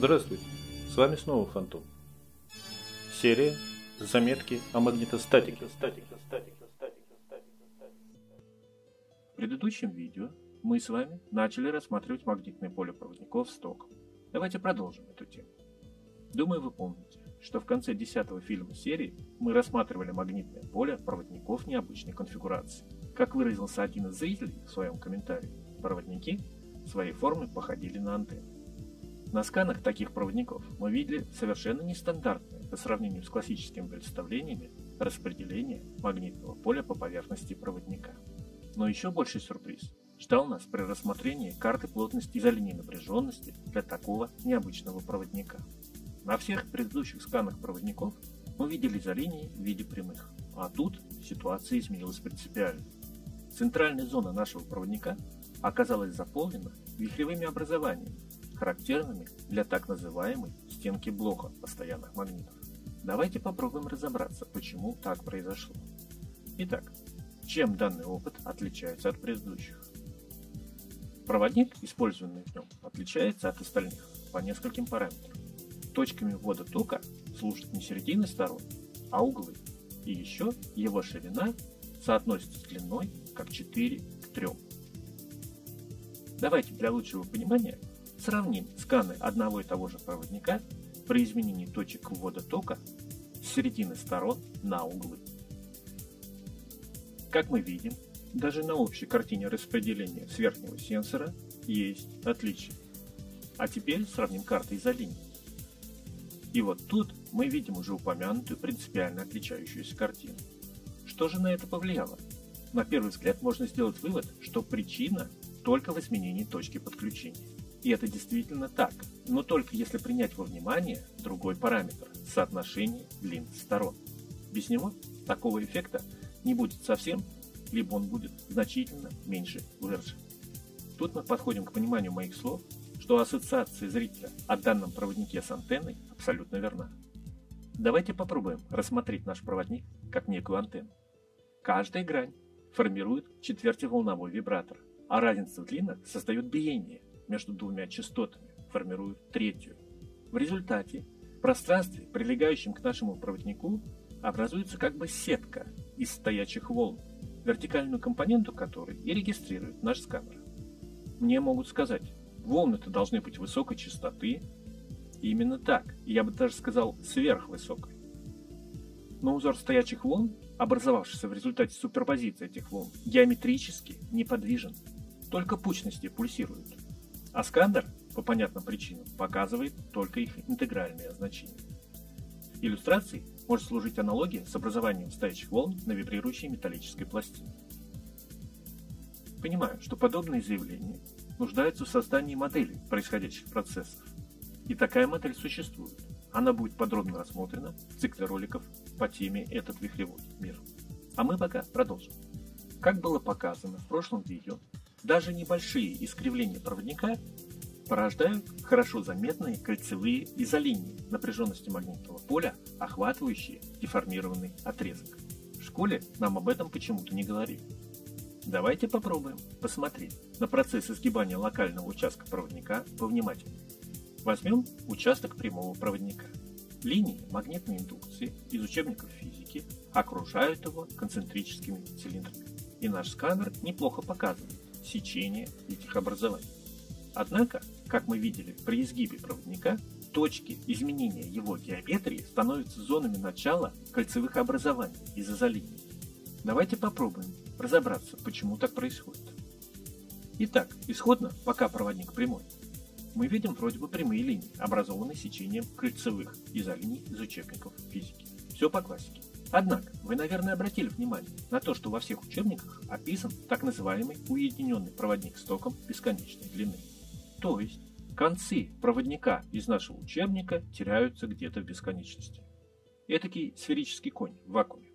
Здравствуйте, с вами снова Фантом. Серия «Заметки о магнитостатике». В предыдущем видео мы с вами начали рассматривать магнитное поле проводников с током. Давайте продолжим эту тему. Думаю, вы помните, что в конце 10-го фильма серии мы рассматривали магнитное поле проводников необычной конфигурации. Как выразился один из зрителей в своем комментарии, проводники своей формы походили на антенны. На сканах таких проводников мы видели совершенно нестандартное по сравнению с классическими представлениями распределение магнитного поля по поверхности проводника. Но еще больший сюрприз ждал нас при рассмотрении карты плотности за линией напряженности для такого необычного проводника. На всех предыдущих сканах проводников мы видели изолинии в виде прямых, а тут ситуация изменилась принципиально. Центральная зона нашего проводника оказалась заполнена вихревыми образованиями, характерными для так называемой стенки блока постоянных магнитов. Давайте попробуем разобраться, почему так произошло. Итак, чем данный опыт отличается от предыдущих? Проводник, используемый в нем, отличается от остальных по нескольким параметрам. Точками ввода тока служат не середины сторон, а углы. И еще его ширина соотносится с длиной как 4 к 3. Давайте для лучшего понимания сравним сканы одного и того же проводника при изменении точек ввода тока с середины сторон на углы. Как мы видим, даже на общей картине распределения с верхнего сенсора есть отличия. А теперь сравним карты изолинии. И вот тут мы видим уже упомянутую принципиально отличающуюся картину. Что же на это повлияло? На первый взгляд можно сделать вывод, что причина только в изменении точки подключения. И это действительно так, но только если принять во внимание другой параметр – соотношение длин сторон. Без него такого эффекта не будет совсем, либо он будет значительно меньше выражен. Тут мы подходим к пониманию моих слов, что ассоциация зрителя о данном проводнике с антенной абсолютно верна. Давайте попробуем рассмотреть наш проводник как некую антенну. Каждая грань формирует четвертиволновой вибратор, а разница в длинах создает биение между двумя частотами, формируя третью. В результате в пространстве, прилегающем к нашему проводнику, образуется как бы сетка из стоячих волн, вертикальную компоненту которой и регистрирует наш сканер. Мне могут сказать, волны-то должны быть высокой частоты. Именно так, я бы даже сказал, сверхвысокой. Но узор стоячих волн, образовавшийся в результате суперпозиции этих волн, геометрически неподвижен, только пучности пульсируют. Аскандер, по понятным причинам, показывает только их интегральное значение. Иллюстрацией может служить аналогия с образованием стоячих волн на вибрирующей металлической пластине. Понимаю, что подобные заявления нуждаются в создании моделей происходящих процессов. И такая модель существует. Она будет подробно рассмотрена в цикле роликов по теме «Этот вихревой мир». А мы пока продолжим. Как было показано в прошлом видео, даже небольшие искривления проводника порождают хорошо заметные кольцевые изолинии напряженности магнитного поля, охватывающие деформированный отрезок. В школе нам об этом почему-то не говорили. Давайте попробуем посмотреть на процесс изгибания локального участка проводника повнимательнее. Возьмем участок прямого проводника. Линии магнитной индукции из учебников физики окружают его концентрическими цилиндрами, и наш сканер неплохо показывает сечение этих образований. Однако, как мы видели при изгибе проводника, точки изменения его геометрии становятся зонами начала кольцевых образований из изолиний. Давайте попробуем разобраться, почему так происходит. Итак, исходно, пока проводник прямой, мы видим вроде бы прямые линии, образованные сечением кольцевых изолиний из учебников физики. Все по классике. Однако, вы, наверное, обратили внимание на то, что во всех учебниках описан так называемый уединенный проводник с током бесконечной длины. То есть, концы проводника из нашего учебника теряются где-то в бесконечности. Этакий сферический конь в вакууме.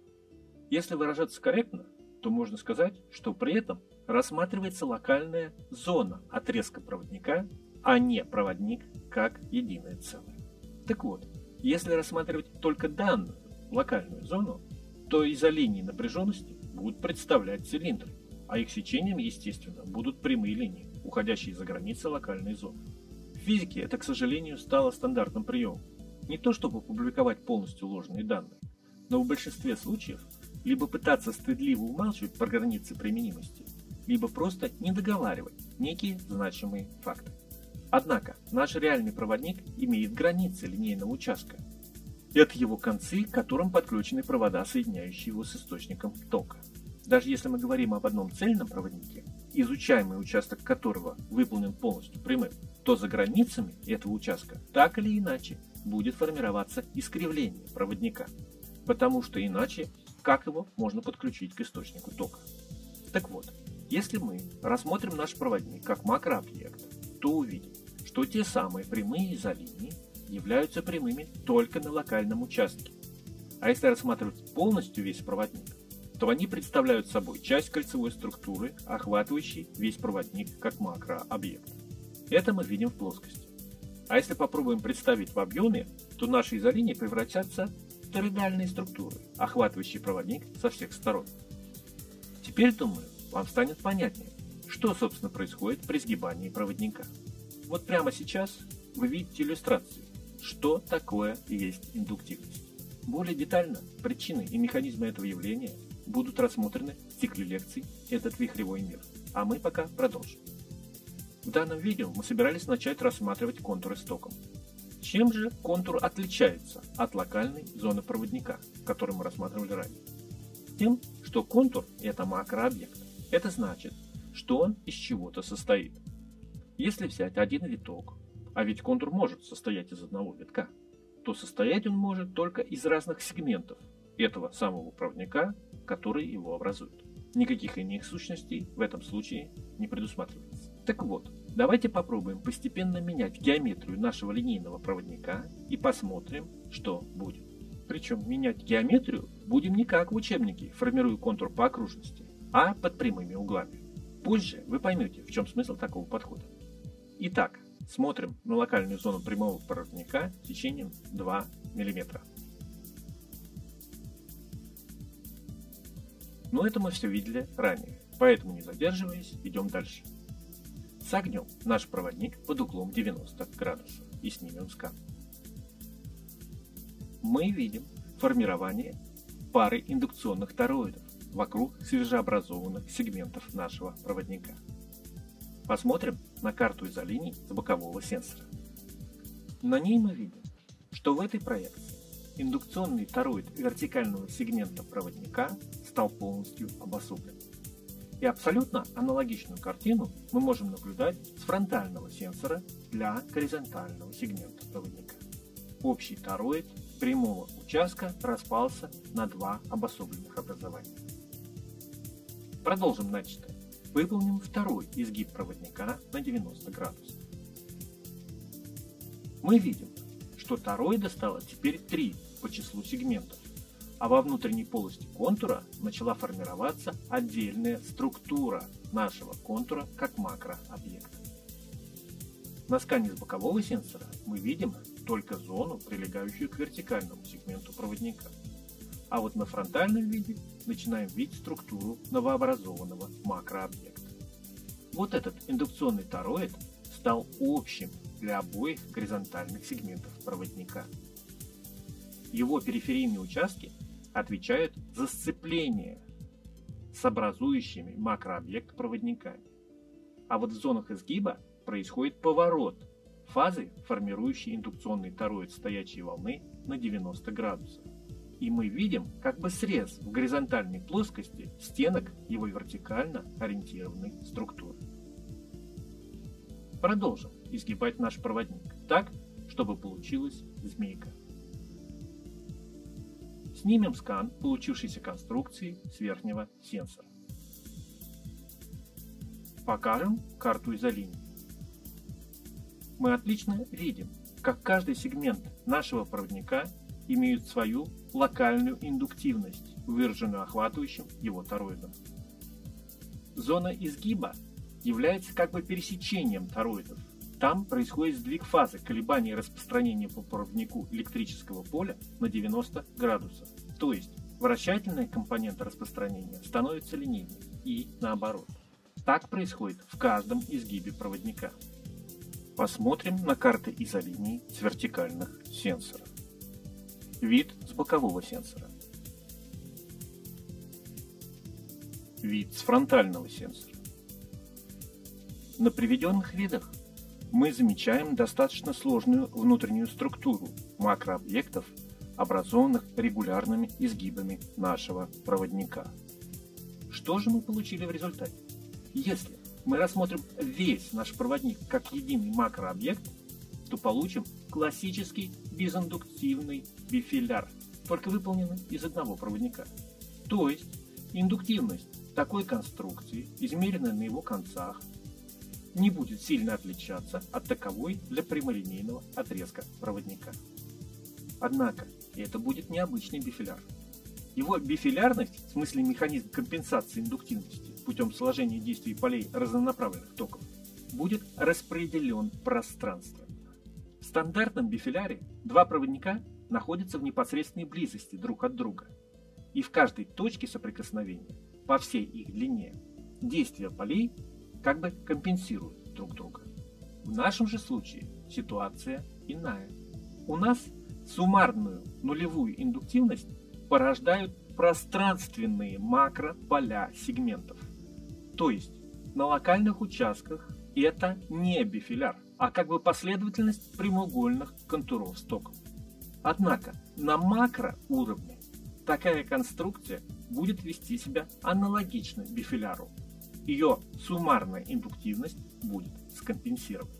Если выражаться корректно, то можно сказать, что при этом рассматривается локальная зона отрезка проводника, а не проводник как единое целое. Так вот, если рассматривать только данную локальную зону, то изолинии напряженности будут представлять цилиндры, а их сечением, естественно, будут прямые линии, уходящие за границы локальной зоны. В физике это, к сожалению, стало стандартным приемом. Не то чтобы публиковать полностью ложные данные, но в большинстве случаев либо пытаться стыдливо умалчивать про границы применимости, либо просто не договаривать некие значимые факты. Однако наш реальный проводник имеет границы линейного участка. Это его концы, к которым подключены провода, соединяющие его с источником тока. Даже если мы говорим об одном цельном проводнике, изучаемый участок которого выполнен полностью прямым, то за границами этого участка так или иначе будет формироваться искривление проводника, потому что иначе как его можно подключить к источнику тока? Так вот, если мы рассмотрим наш проводник как макрообъект, то увидим, что те самые прямые за линии являются прямыми только на локальном участке. А если рассматривать полностью весь проводник, то они представляют собой часть кольцевой структуры, охватывающей весь проводник как макрообъект. Это мы видим в плоскости. А если попробуем представить в объеме, то наши изолинии превратятся в тороидальные структуры, охватывающие проводник со всех сторон. Теперь, думаю, вам станет понятнее, что, собственно, происходит при сгибании проводника. Вот прямо сейчас вы видите иллюстрации, что такое есть индуктивность. Более детально причины и механизмы этого явления будут рассмотрены в цикле лекций «Этот вихревой мир», а мы пока продолжим. В данном видео мы собирались начать рассматривать контуры с током. Чем же контур отличается от локальной зоны проводника, которую мы рассматривали ранее? Тем, что контур – это макрообъект. Это значит, что он из чего-то состоит. Если взять один виток, а ведь контур может состоять из одного витка, то состоять он может только из разных сегментов этого самого проводника, которые его образуют. Никаких иных сущностей в этом случае не предусматривается. Так вот, давайте попробуем постепенно менять геометрию нашего линейного проводника и посмотрим, что будет. Причем менять геометрию будем не как в учебнике, формируя контур по окружности, а под прямыми углами. Позже вы поймете, в чем смысл такого подхода. Итак, смотрим на локальную зону прямого проводника течением 2 мм. Но это мы все видели ранее, поэтому не задерживаясь, идем дальше. Согнем наш проводник под углом 90 градусов и снимем скан. Мы видим формирование пары индукционных тороидов вокруг свежеобразованных сегментов нашего проводника. Посмотрим на карту изолиний с бокового сенсора. На ней мы видим, что в этой проекции индукционный тороид вертикального сегмента проводника стал полностью обособлен. И абсолютно аналогичную картину мы можем наблюдать с фронтального сенсора для горизонтального сегмента проводника. Общий тороид прямого участка распался на два обособленных образования. Продолжим начатое. Выполним второй изгиб проводника на 90 градусов. Мы видим, что тороида стало теперь 3 по числу сегментов, а во внутренней полости контура начала формироваться отдельная структура нашего контура как макрообъекта. На скане с бокового сенсора мы видим только зону, прилегающую к вертикальному сегменту проводника, а вот на фронтальном виде начинаем видеть структуру новообразованного макрообъекта. Вот этот индукционный тороид стал общим для обоих горизонтальных сегментов проводника. Его периферийные участки отвечают за сцепление с образующими макрообъект проводниками. А вот в зонах изгиба происходит поворот фазы, формирующей индукционный тороид стоячей волны на 90 градусов. И мы видим как бы срез в горизонтальной плоскости стенок его вертикально ориентированной структуры. Продолжим изгибать наш проводник так, чтобы получилась змейка. Снимем скан получившейся конструкции с верхнего сенсора. Покажем карту изолиний. Мы отлично видим, как каждый сегмент нашего проводника имеет свою локальную индуктивность, выраженную охватывающим его тороидом. Зона изгиба является как бы пересечением тороидов. Там происходит сдвиг фазы колебания и распространения по проводнику электрического поля на 90 градусов. То есть вращательная компонента распространения становится линейной и наоборот. Так происходит в каждом изгибе проводника. Посмотрим на карты изолений с вертикальных сенсоров. Вид с бокового сенсора. Вид с фронтального сенсора. На приведенных видах мы замечаем достаточно сложную внутреннюю структуру макрообъектов, образованных регулярными изгибами нашего проводника. Что же мы получили в результате? Если мы рассмотрим весь наш проводник как единый макрообъект, то получим классический безиндуктивный бифиляр, только выполненный из одного проводника. То есть индуктивность такой конструкции, измеренная на его концах, не будет сильно отличаться от таковой для прямолинейного отрезка проводника. Однако это будет необычный бифиляр. Его бифилярность, в смысле механизм компенсации индуктивности путем сложения действий полей разнонаправленных токов, будет распределен пространственно. В стандартном бифиляре два проводника находятся в непосредственной близости друг от друга, и в каждой точке соприкосновения по всей их длине действия полей как бы компенсируют друг друга. В нашем же случае ситуация иная. У нас суммарную нулевую индуктивность порождают пространственные макрополя сегментов. То есть на локальных участках это не бифиляр, а как бы последовательность прямоугольных контуров стоков. Однако на макроуровне такая конструкция будет вести себя аналогично бифиляру. Ее суммарная индуктивность будет скомпенсирована.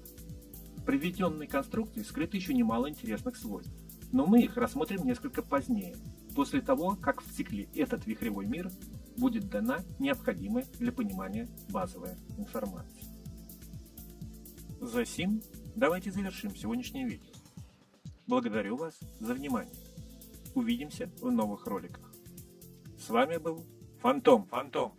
В приведенной конструкции скрыто еще немало интересных свойств, но мы их рассмотрим несколько позднее, после того, как в цикле «Этот вихревой мир» будет дана необходимая для понимания базовая информация. Засим, давайте завершим сегодняшнее видео. Благодарю вас за внимание. Увидимся в новых роликах. С вами был Фантом.